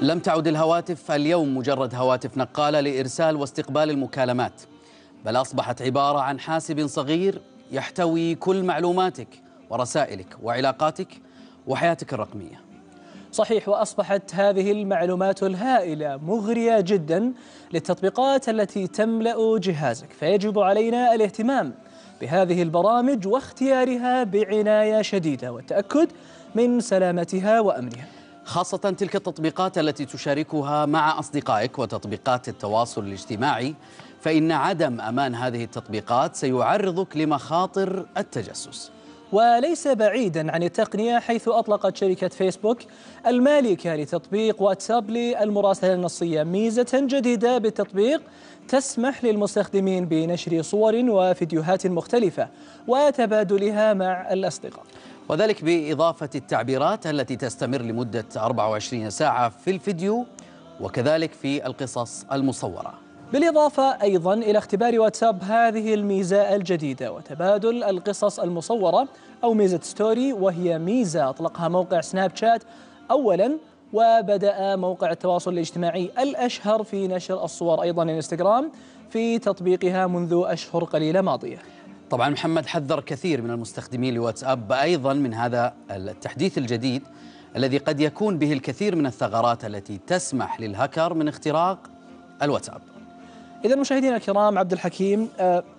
لم تعد الهواتف اليوم مجرد هواتف نقالة لإرسال واستقبال المكالمات، بل أصبحت عبارة عن حاسب صغير يحتوي كل معلوماتك ورسائلك وعلاقاتك وحياتك الرقمية. صحيح، وأصبحت هذه المعلومات الهائلة مغرية جدا للتطبيقات التي تملأ جهازك، فيجب علينا الاهتمام بهذه البرامج واختيارها بعناية شديدة والتأكد من سلامتها وأمنها، خاصة تلك التطبيقات التي تشاركها مع أصدقائك وتطبيقات التواصل الاجتماعي، فإن عدم أمان هذه التطبيقات سيعرضك لمخاطر التجسس. وليس بعيدا عن التقنية، حيث أطلقت شركة فيسبوك المالكة لتطبيق واتساب للمراسلة النصية ميزة جديدة بالتطبيق تسمح للمستخدمين بنشر صور وفيديوهات مختلفة وتبادلها مع الأصدقاء، وذلك بإضافة التعبيرات التي تستمر لمدة 24 ساعة في الفيديو وكذلك في القصص المصورة. بالإضافة أيضا إلى اختبار واتساب هذه الميزة الجديدة وتبادل القصص المصورة أو ميزة ستوري، وهي ميزة أطلقها موقع سناب شات أولا، وبدأ موقع التواصل الاجتماعي الأشهر في نشر الصور أيضا الانستغرام في تطبيقها منذ أشهر قليلة ماضية. طبعا محمد، حذر كثير من المستخدمين لواتساب أيضا من هذا التحديث الجديد الذي قد يكون به الكثير من الثغرات التي تسمح للهاكر من اختراق الواتساب. إذا مشاهدينا الكرام، عبد الحكيم،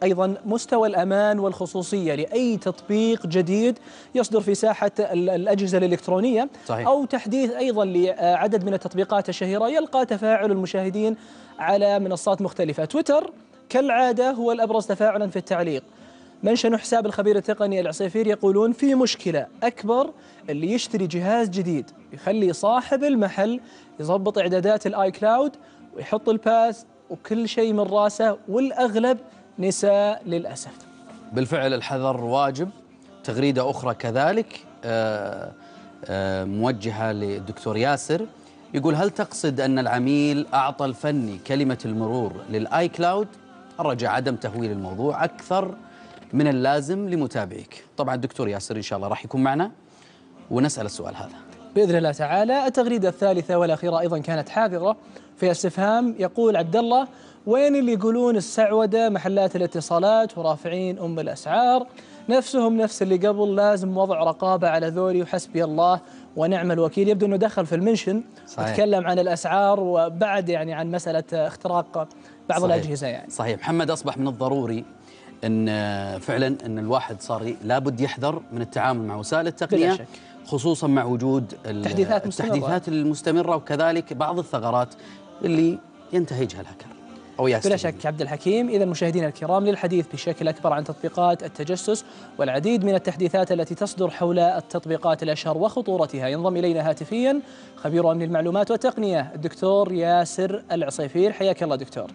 أيضا مستوى الأمان والخصوصية لأي تطبيق جديد يصدر في ساحة الأجهزة الإلكترونية، صحيح، أو تحديث أيضا لعدد من التطبيقات الشهيرة يلقى تفاعل المشاهدين على منصات مختلفة. تويتر كالعادة هو الأبرز تفاعلا في التعليق. منشن حساب الخبير التقني العصيفير يقولون في مشكلة أكبر، اللي يشتري جهاز جديد يخلي صاحب المحل يضبط إعدادات الآي كلاود ويحط الباس وكل شيء من راسه، والأغلب نساء للأسف. بالفعل الحذر واجب. تغريدة أخرى كذلك موجهة للدكتور ياسر، يقول هل تقصد أن العميل أعطى الفني كلمة المرور للآي كلاود؟ الرجاء عدم تهويل الموضوع أكثر من اللازم لمتابعيك. طبعا الدكتور ياسر إن شاء الله راح يكون معنا ونسأل السؤال هذا بإذن الله تعالى. التغريدة الثالثة والأخيرة أيضا كانت حاذرة في استفهام، يقول عبد الله وين اللي يقولون السعودة محلات الاتصالات ورافعين أم الأسعار نفسهم نفس اللي قبل، لازم وضع رقابة على ذولي وحسبي الله ونعم الوكيل. يبدو أنه دخل في المنشن وتكلم عن الأسعار وبعد يعني عن مسألة اختراق بعض الأجهزة. يعني صحيح محمد، أصبح من الضروري أن فعلا أن الواحد صار لابد يحذر من التعامل مع وسائل التقنية، خصوصا مع وجود التحديثات المستمرة وكذلك بعض الثغرات اللي ينتهجها الهاكر أو يستخدم. بلا شك عبد الحكيم. إذا مشاهدينا الكرام، للحديث بشكل أكبر عن تطبيقات التجسس والعديد من التحديثات التي تصدر حول التطبيقات الأشهر وخطورتها، ينضم إلينا هاتفيا خبير أمن المعلومات والتقنية الدكتور ياسر العصيفير. حياك الله دكتور.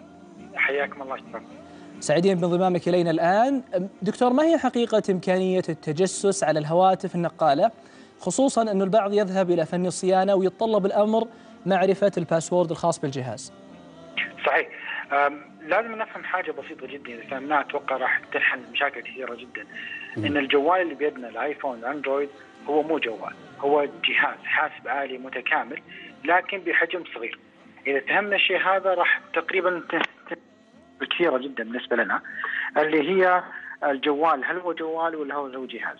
حياكم الله. سعيدين بانضمامك إلينا الآن. دكتور، ما هي حقيقة إمكانية التجسس على الهواتف النقالة، خصوصا أن البعض يذهب إلى فني الصيانة ويتطلب الأمر معرفة الباسورد الخاص بالجهاز؟ صحيح، لازم نفهم حاجة بسيطة جدا إذا فهمناها أتوقع راح تنحل مشاكل كثيرة جدا. إن الجوال اللي بيدنا الآيفون الأندرويد هو مو جوال، هو جهاز حاسب آلي متكامل لكن بحجم صغير. إذا فهمنا الشيء هذا راح تقريبا كثيرة جدا بالنسبة لنا، اللي هي الجوال هل هو جوال ولا هو جهاز.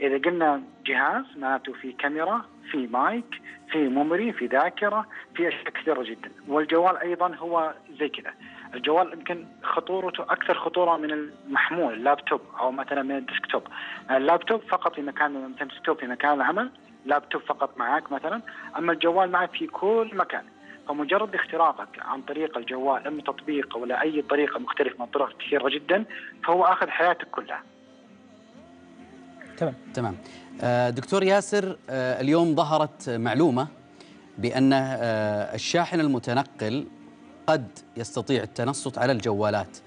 إذا قلنا جهاز معناته في كاميرا، في مايك، في ميموري، في ذاكرة، في أشياء كثيرة جدا، والجوال أيضا هو زي كذا. الجوال يمكن خطورته أكثر خطورة من المحمول اللابتوب أو مثلا من الديسكتوب. اللابتوب فقط في مكان، ديسكتوب في مكان العمل، لابتوب فقط معك مثلا، أما الجوال معك في كل مكان. فمجرد اختراقك عن طريق الجوال أم تطبيق ولا أي طريقة مختلفة من طرق كثيرة جدا، فهو أخذ حياتك كلها. تمام. دكتور ياسر، اليوم ظهرت معلومة بأن الشاحن المتنقل قد يستطيع التنصت على الجوالات.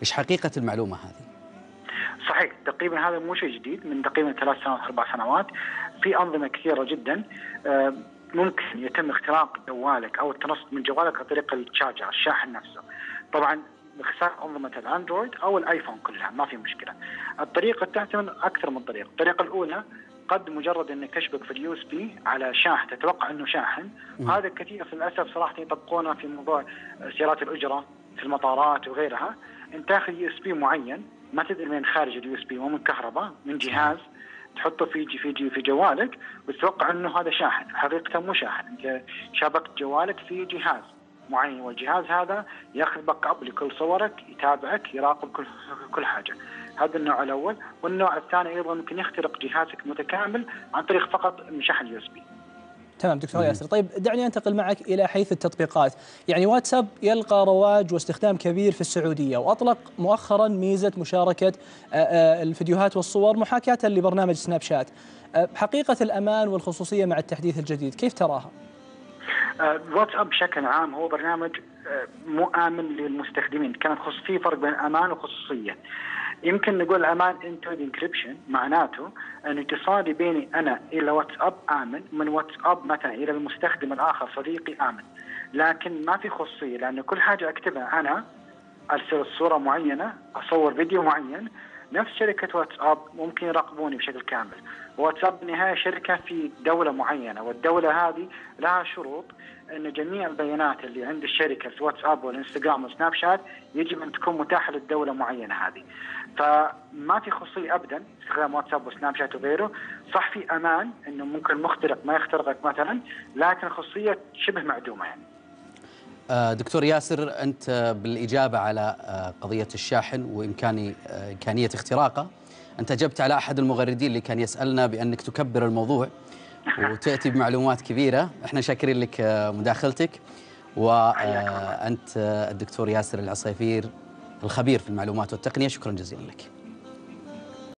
إيش حقيقة المعلومة هذه؟ صحيح، تقريبا هذا مو شيء جديد، من تقريبا 3 سنوات 4 سنوات في أنظمة كثيرة جدا ممكن يتم اختراق جوالك أو التنصت من جوالك عن طريق الشاحن، الشاحن نفسه. طبعا باختصار أنظمة الأندرويد أو الآيفون كلها ما في مشكلة. الطريقة تعتمد أكثر من طريقة. الطريقة الأولى قد مجرد انك تشبك في اليو اس بي على شاحن تتوقع انه شاحن. هذا كثير للاسف صراحه يطبقونه في موضوع سيارات الاجره في المطارات وغيرها. انت تاخذ يو اس بي معين ما تدري من خارج اليو اس بي ومن كهرباء من جهاز تحطه في جوالك وتتوقع انه هذا شاحن، حقيقه مو شاحن. انت شبكت جوالك في جهاز معين والجهاز هذا ياخذ باك اب لكل صورك، يتابعك، يراقب كل حاجه. هذا النوع الاول. والنوع الثاني ايضا ممكن يخترق جهازك متكامل عن طريق فقط من شحن يو اس بي. تمام دكتور ياسر، طيب دعني انتقل معك الى حيث التطبيقات. يعني واتساب يلقى رواج واستخدام كبير في السعوديه، واطلق مؤخرا ميزه مشاركه الفيديوهات والصور محاكاه لبرنامج سناب شات. حقيقه الامان والخصوصيه مع التحديث الجديد كيف تراها؟ واتساب بشكل عام هو برنامج مو آمن للمستخدمين، كانت في فرق بين أمان وخصوصية. يمكن نقول الأمان انتو انكريبشن، معناته أن اتصالي بيني أنا إلى واتساب آمن، من واتساب مثلا إلى المستخدم الآخر صديقي آمن، لكن ما في خصوصية لأن كل حاجة أكتبها أنا، أرسل صورة معينة، أصور فيديو معين، نفس شركة واتساب ممكن يراقبوني بشكل كامل. واتساب بالنهاية شركة في دولة معينة، والدولة هذه لها شروط أن جميع البيانات اللي عند الشركة في واتساب والإنستغرام وسناب شات يجب أن تكون متاحة للدولة معينة هذه. فما في خصوصية أبدا استخدام واتساب وسناب شات وغيره. صح في أمان أنه ممكن مخترق ما يخترقك مثلا، لكن خصوصية شبه معدومة يعني. دكتور ياسر، أنت بالإجابة على قضية الشاحن وإمكانية اختراقه، أنت جبت على أحد المغردين اللي كان يسألنا بأنك تكبر الموضوع وتأتي بمعلومات كبيرة. احنا شاكرين لك مداخلتك، وأنت الدكتور ياسر العصيفير الخبير في المعلومات والتقنية، شكرا جزيلا لك.